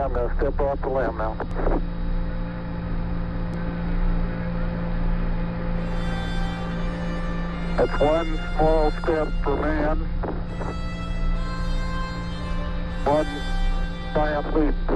time to step off the land now. That's one small step for man, one giant leap.